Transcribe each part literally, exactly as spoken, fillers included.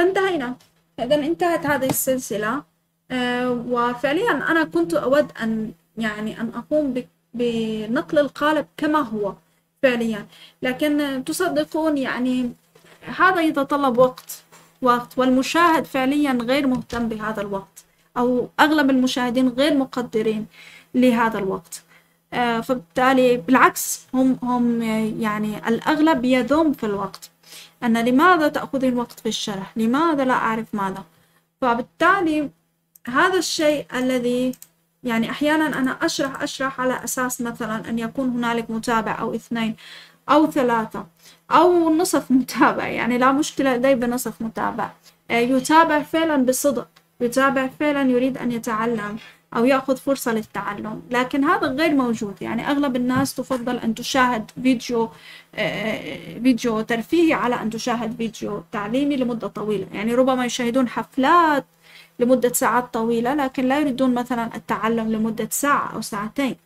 فانتهينا. إذا انتهت هذه السلسلة. آه وفعليا أنا كنت أود أن يعني أن أقوم بنقل القالب كما هو فعليا، لكن تصدقون يعني هذا يتطلب وقت وقت والمشاهد فعليا غير مهتم بهذا الوقت، أو أغلب المشاهدين غير مقدرين لهذا الوقت. آه فبالتالي بالعكس هم هم يعني الأغلب يذم في الوقت، أن لماذا تأخذ الوقت في الشرح؟ لماذا لا أعرف ماذا؟ فبالتالي هذا الشيء الذي يعني أحيانا أنا أشرح أشرح على أساس مثلا أن يكون هنالك متابع أو اثنين أو ثلاثة أو نصف متابع، يعني لا مشكلة لدي بنصف متابع يتابع فعلا بصدق، يتابع فعلا يريد أن يتعلم أو يأخذ فرصة للتعلم، لكن هذا غير موجود. يعني أغلب الناس تفضل أن تشاهد فيديو فيديو ترفيهي على أن تشاهد فيديو تعليمي لمدة طويلة، يعني ربما يشاهدون حفلات لمدة ساعات طويلة لكن لا يريدون مثلا التعلم لمدة ساعة أو ساعتين.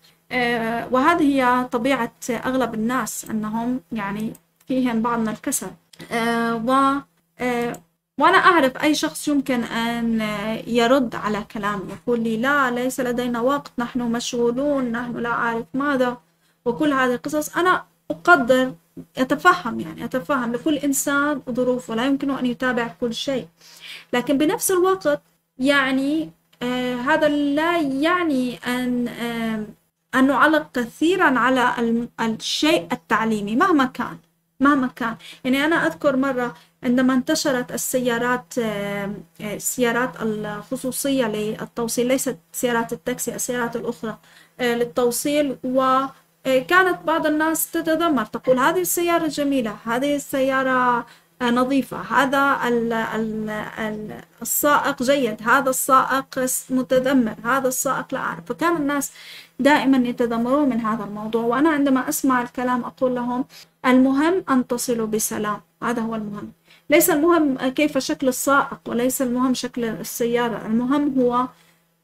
وهذه هي طبيعة أغلب الناس، أنهم يعني فيهم بعض من الكسل. و وأنا أعرف أي شخص يمكن أن يرد على كلامي، يقول لي لا ليس لدينا وقت، نحن مشغولون، نحن لا أعرف ماذا، وكل هذه القصص. أنا أقدر، أتفهم يعني أتفهم لكل إنسان ظروفه، لا يمكن أن يتابع كل شيء، لكن بنفس الوقت يعني آه هذا لا يعني أن آه أن نعلق كثيرا على الشيء التعليمي مهما كان مهما كان. يعني أنا أذكر مرة عندما انتشرت السيارات السيارات الخصوصية للتوصيل، ليست سيارات التاكسي، السيارات الأخرى للتوصيل، وكانت بعض الناس تتذمر تقول هذه السيارة جميلة، هذه السيارة نظيفة، هذا السائق جيد، هذا السائق متذمر، هذا السائق لا أعرف. فكان الناس دائما يتذمرون من هذا الموضوع، وأنا عندما أسمع الكلام أقول لهم المهم أن تصلوا بسلام، هذا هو المهم، ليس المهم كيف شكل السائق وليس المهم شكل السيارة، المهم هو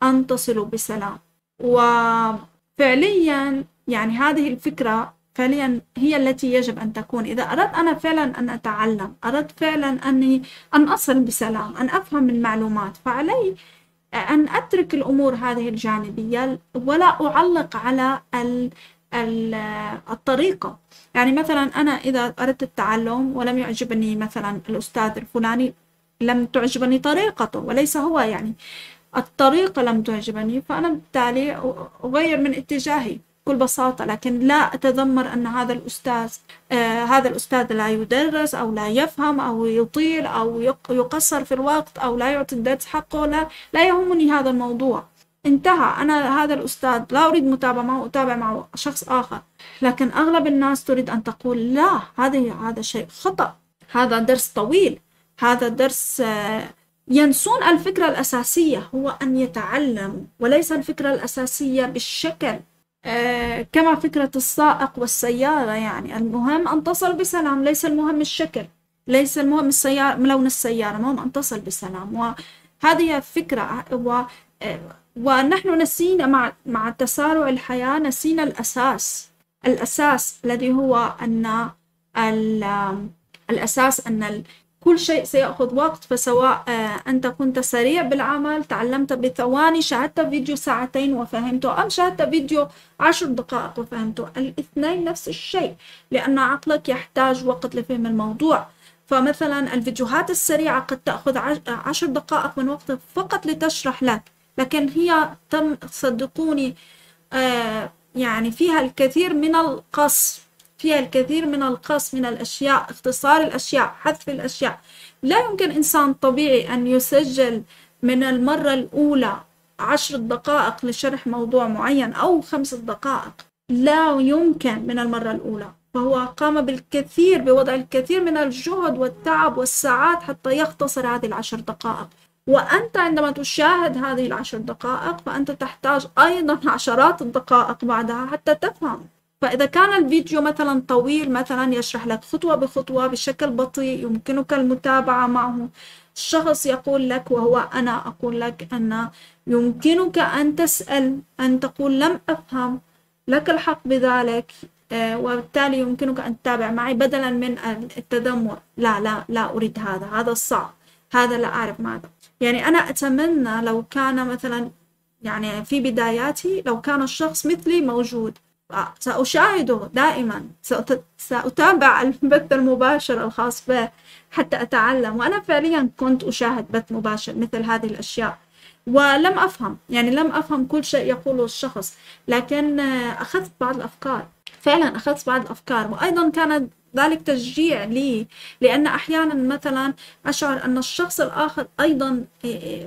أن تصلوا بسلام. وفعليا يعني هذه الفكرة فعليا هي التي يجب أن تكون. إذا أردت أنا فعلا أن أتعلم، أردت فعلا أني أن أصل بسلام، أن أفهم المعلومات، فعلي أن أترك الأمور هذه الجانبية ولا أعلق على ال الطريقة. يعني مثلا أنا إذا أردت التعلم ولم يعجبني مثلا الأستاذ الفلاني، لم تعجبني طريقته وليس هو، يعني الطريقة لم تعجبني، فأنا بالتالي أغير من اتجاهي بكل بساطة، لكن لا أتذمر أن هذا الأستاذ آه هذا الأستاذ لا يدرس أو لا يفهم أو يطيل أو يقصر في الوقت أو لا يعطي الدرس حقه، لا لا يهمني هذا الموضوع، انتهى. أنا هذا الأستاذ لا أريد متابعة معه، أتابع معه شخص آخر. لكن أغلب الناس تريد أن تقول لا، هذه هذا شيء خطأ، هذا درس طويل، هذا درس. ينسون الفكرة الأساسية، هو أن يتعلم، وليس الفكرة الأساسية بالشكل كما فكرة السائق والسيارة. يعني المهم أن تصل بسلام، ليس المهم الشكل، ليس المهم السيارة، لون السيارة، المهم أن تصل بسلام. وهذه فكرة. و ونحن نسينا مع مع تسارع الحياة، نسينا الأساس الأساس الذي هو أن الأساس أن كل شيء سيأخذ وقت. فسواء أنت كنت سريع بالعمل، تعلمت بثواني، شاهدت فيديو ساعتين وفهمته، أم شاهدت فيديو عشر دقائق وفهمته، الاثنين نفس الشيء، لأن عقلك يحتاج وقت لفهم الموضوع. فمثلا الفيديوهات السريعة قد تأخذ عشر دقائق من وقتك فقط لتشرح لك، لكن هي تم صدقوني آه يعني فيها الكثير من القص، فيها الكثير من القص من الأشياء، اختصار الأشياء، حذف الأشياء. لا يمكن إنسان طبيعي أن يسجل من المرة الأولى عشر دقائق لشرح موضوع معين أو خمس دقائق، لا يمكن من المرة الأولى. فهو قام بالكثير، بوضع الكثير من الجهد والتعب والساعات حتى يختصر هذه العشر دقائق. وأنت عندما تشاهد هذه العشر دقائق فأنت تحتاج أيضا عشرات الدقائق بعدها حتى تفهم. فإذا كان الفيديو مثلا طويل، مثلا يشرح لك خطوة بخطوة بشكل بطيء، يمكنك المتابعة معه. الشخص يقول لك، وهو أنا أقول لك، أن يمكنك أن تسأل، أن تقول لم أفهم، لك الحق بذلك، وبالتالي يمكنك أن تتابع معي بدلا من التذمر، لا لا لا أريد هذا، هذا الصعب، هذا لا أعرف ماذا. يعني أنا أتمنى لو كان مثلا يعني في بداياتي لو كان الشخص مثلي موجود، سأشاهده دائما، سأتابع البث المباشر الخاص به حتى أتعلم. وأنا فعليا كنت أشاهد بث مباشر مثل هذه الأشياء ولم أفهم، يعني لم أفهم كل شيء يقوله الشخص، لكن أخذت بعض الأفكار، فعلا أخذت بعض الأفكار. وأيضا كان ذلك تشجيع لي، لأن أحيانا مثلا أشعر أن الشخص الآخر أيضا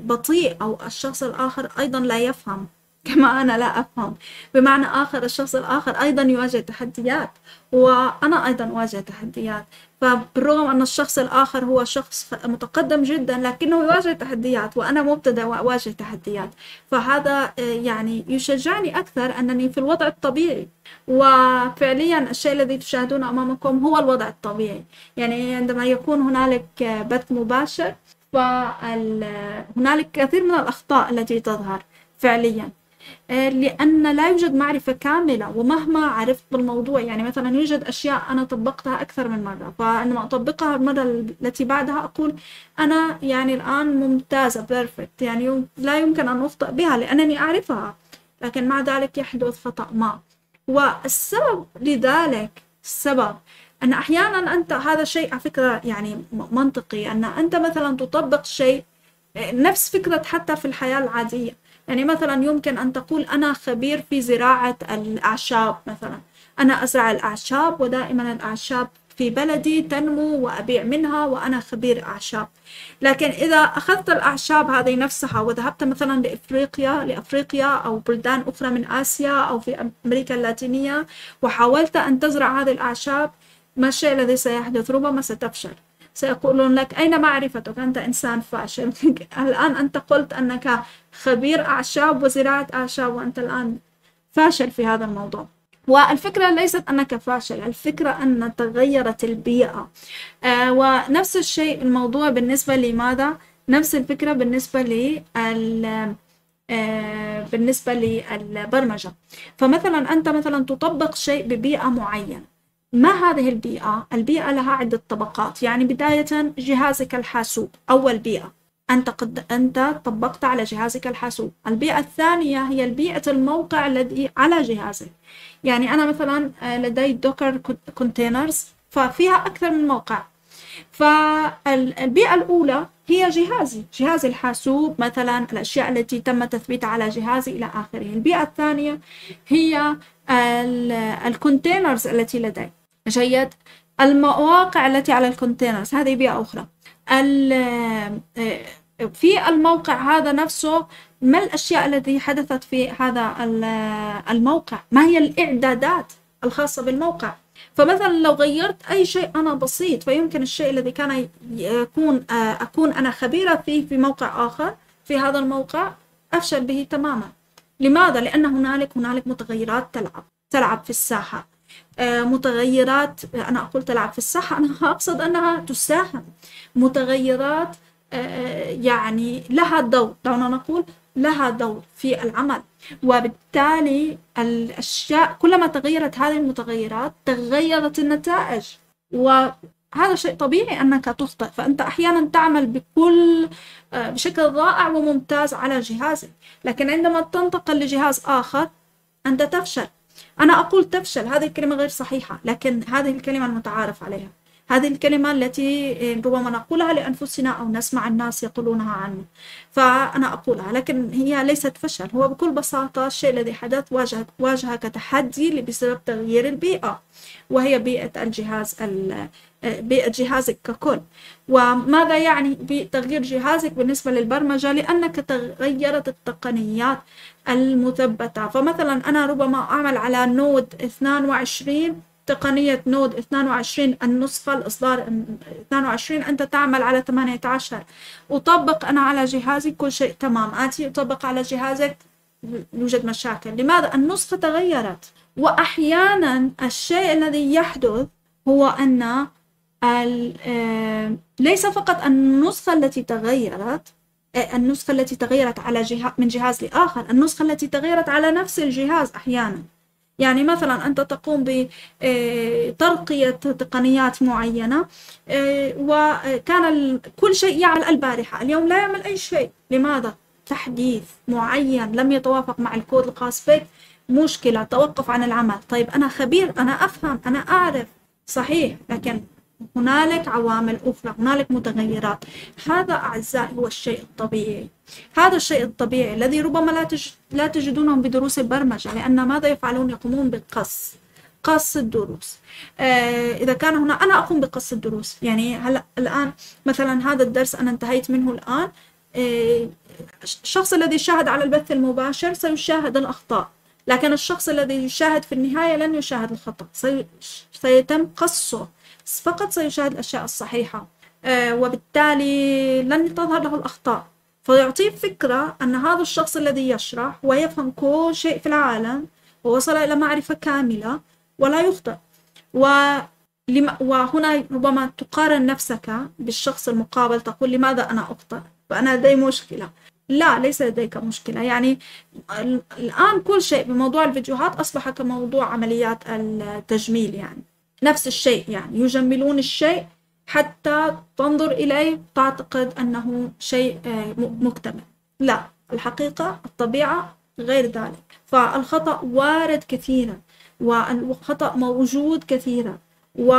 بطيء، أو الشخص الآخر أيضا لا يفهم كما أنا لا أفهم. بمعنى آخر الشخص الآخر أيضا يواجه تحديات وأنا أيضا أواجه تحديات، فبالرغم أن الشخص الآخر هو شخص متقدم جدا لكنه يواجه تحديات وأنا مبتدئ وأواجه تحديات. فهذا يعني يشجعني أكثر أنني في الوضع الطبيعي، وفعليا الشيء الذي تشاهدونه أمامكم هو الوضع الطبيعي. يعني عندما يكون هنالك بث مباشر فهنالك كثير من الأخطاء التي تظهر فعليا، لأن لا يوجد معرفة كاملة ومهما عرفت بالموضوع. يعني مثلا يوجد أشياء أنا طبقتها أكثر من مرة، فعندما أطبقها المرة التي بعدها أقول أنا يعني الآن ممتازة بيرفكت، يعني لا يمكن أن أخطأ بها لأنني أعرفها، لكن مع ذلك يحدث خطأ ما. والسبب لذلك السبب أن أحيانا أنت، هذا شيء على فكرة يعني منطقي، أن أنت مثلا تطبق شيء نفس فكرة حتى في الحياة العادية. يعني مثلا يمكن أن تقول أنا خبير في زراعة الأعشاب مثلا، أنا أزرع الأعشاب ودائما الأعشاب في بلدي تنمو وأبيع منها وأنا خبير أعشاب. لكن إذا أخذت الأعشاب هذه نفسها وذهبت مثلا لإفريقيا لأفريقيا أو بلدان أخرى من آسيا أو في أمريكا اللاتينية وحاولت أن تزرع هذه الأعشاب، ما الشيء الذي سيحدث؟ ربما ستفشل، سيقولون لك أين معرفتك؟ أنت إنسان فاشل. الآن أنت قلت أنك خبير أعشاب وزراعة أعشاب وأنت الآن فاشل في هذا الموضوع. والفكرة ليست أنك فاشل، الفكرة أن تغيرت البيئة. آه ونفس الشيء الموضوع بالنسبة لماذا؟ نفس الفكرة بالنسبة لل آه بالنسبة للبرمجة. فمثلا أنت مثلا تطبق شيء ببيئة معينة، ما هذه البيئة؟ البيئة لها عدة طبقات. يعني بداية جهازك الحاسوب، أول بيئة أنت قد أنت طبقت على جهازك الحاسوب. البيئة الثانية هي البيئة الموقع الذي على جهازك. يعني أنا مثلا لدي دوكر كونتينرز ففيها أكثر من موقع، فالبيئة الأولى هي جهازي جهاز الحاسوب مثلا، الأشياء التي تم تثبيتها على جهازي إلى آخره. البيئة الثانية هي الكونتينرز التي لدي، جيد، المواقع التي على الكونتينرز، هذه بيئة أخرى. في الموقع هذا نفسه ما الأشياء التي حدثت في هذا الموقع، ما هي الإعدادات الخاصة بالموقع. فمثلا لو غيرت أي شيء أنا بسيط فيمكن الشيء الذي كان يكون أكون أنا خبيرة فيه في موقع آخر في هذا الموقع أفشل به تماما. لماذا؟ لأن هنالك هنالك متغيرات تلعب تلعب في الساحة، متغيرات، أنا أقول تلعب في الساحة، أنا أقصد أنها تساهم، متغيرات يعني لها دور، دعونا نقول لها دور في العمل. وبالتالي الأشياء كلما تغيرت هذه المتغيرات تغيرت النتائج، وهذا شيء طبيعي أنك تخطئ. فأنت أحيانا تعمل بكل بشكل رائع وممتاز على جهازك، لكن عندما تنتقل لجهاز آخر أنت تفشل. أنا أقول تفشل، هذه الكلمة غير صحيحة، لكن هذه الكلمة المتعارف عليها، هذه الكلمة التي ربما نقولها لأنفسنا أو نسمع الناس يقولونها عنه، فأنا أقولها، لكن هي ليست فشل. هو بكل بساطة الشيء الذي حدث واجهك واجهك تحدي بسبب تغيير البيئة، وهي بيئة الجهاز بيئة جهازك ككل. وماذا يعني بتغيير جهازك بالنسبة للبرمجة؟ لأنك تغيرت التقنيات المثبتة. فمثلا أنا ربما أعمل على نود اثنين وعشرين، تقنية نود اثنين وعشرين النسخة الإصدار اثنين وعشرين، أنت تعمل على ثمانية عشر. أطبق أنا على جهازي كل شيء تمام، آتي أطبق على جهازك يوجد مشاكل. لماذا؟ النسخة تغيرت. وأحيانا الشيء الذي يحدث هو أن ليس فقط النسخة التي تغيرت النسخة التي تغيرت على جهاز من جهاز لآخر، النسخة التي تغيرت على نفس الجهاز أحيانا. يعني مثلا أنت تقوم بترقية تقنيات معينة وكان كل شيء يعمل البارحة، اليوم لا يعمل أي شيء. لماذا؟ تحديث معين لم يتوافق مع الكود الخاص بك، مشكلة، توقف عن العمل. طيب أنا خبير، أنا أفهم، أنا أعرف، صحيح، لكن هنالك عوامل أخرى، هنالك متغيرات. هذا أعزائي هو الشيء الطبيعي، هذا الشيء الطبيعي الذي ربما لا لا تجدونهم بدروس البرمجة، لأن ماذا يفعلون؟ يقومون بقص قص الدروس. آه إذا كان هنا أنا أقوم بقص الدروس، يعني هلا الآن مثلا هذا الدرس أنا انتهيت منه الآن، آه الشخص الذي شاهد على البث المباشر سيشاهد الأخطاء، لكن الشخص الذي يشاهد في النهاية لن يشاهد الخطأ، سي... سيتم قصه، فقط سيشاهد الأشياء الصحيحة، آه وبالتالي لن تظهر له الأخطاء، فيعطيه فكرة أن هذا الشخص الذي يشرح ويفهم كل شيء في العالم ووصل إلى معرفة كاملة ولا يخطئ. ولم... وهنا ربما تقارن نفسك بالشخص المقابل، تقول لماذا أنا أخطئ؟ فأنا لدي مشكلة. لا، ليس لديك مشكلة. يعني الآن كل شيء بموضوع الفيديوهات أصبح كموضوع عمليات التجميل، يعني نفس الشيء، يعني يجملون الشيء حتى تنظر إليه تعتقد أنه شيء مكتمل. لا، الحقيقة الطبيعة غير ذلك، فالخطأ وارد كثيرا والخطأ موجود كثيرا، و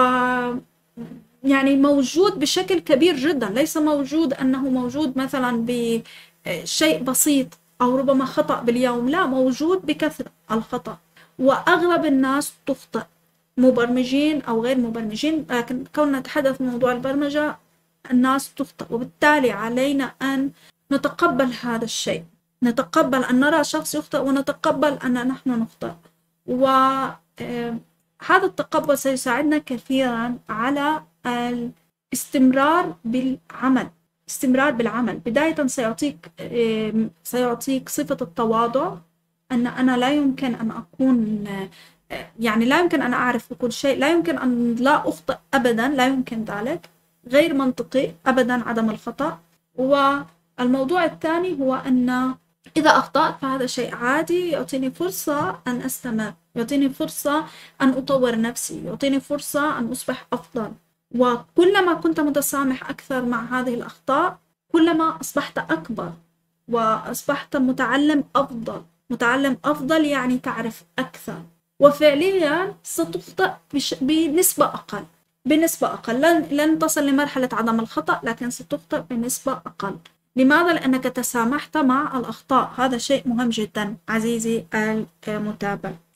يعني موجود بشكل كبير جدا، ليس موجود أنه موجود مثلا بشيء بسيط أو ربما خطأ باليوم، لا، موجود بكثرة الخطأ، وأغلب الناس تخطئ، مبرمجين أو غير مبرمجين، لكن كوننا نتحدث عن موضوع البرمجة الناس تخطئ، وبالتالي علينا أن نتقبل هذا الشيء، نتقبل أن نرى شخص يخطئ ونتقبل أن نحن نخطئ، وهذا التقبل سيساعدنا كثيرا على الاستمرار بالعمل. استمرار بالعمل بداية سيعطيك سيعطيك صفة التواضع، أن أنا لا يمكن أن أكون، يعني لا يمكن أن أعرف كل شيء، لا يمكن أن لا أخطئ أبدا، لا يمكن ذلك، غير منطقي أبدا عدم الخطأ. والموضوع الثاني هو أن إذا أخطأت فهذا شيء عادي، يعطيني فرصة أن أستمر، يعطيني فرصة أن أطور نفسي، يعطيني فرصة أن أصبح أفضل. وكلما كنت متسامح أكثر مع هذه الأخطاء كلما أصبحت أكبر وأصبحت متعلم أفضل. متعلم أفضل يعني تعرف أكثر، وفعليا ستخطئ بنسبة أقل، بنسبة أقل، لن, لن تصل لمرحلة عدم الخطأ، لكن ستخطئ بنسبة أقل. لماذا؟ لأنك تسامحت مع الأخطاء. هذا شيء مهم جدا عزيزي المتابع.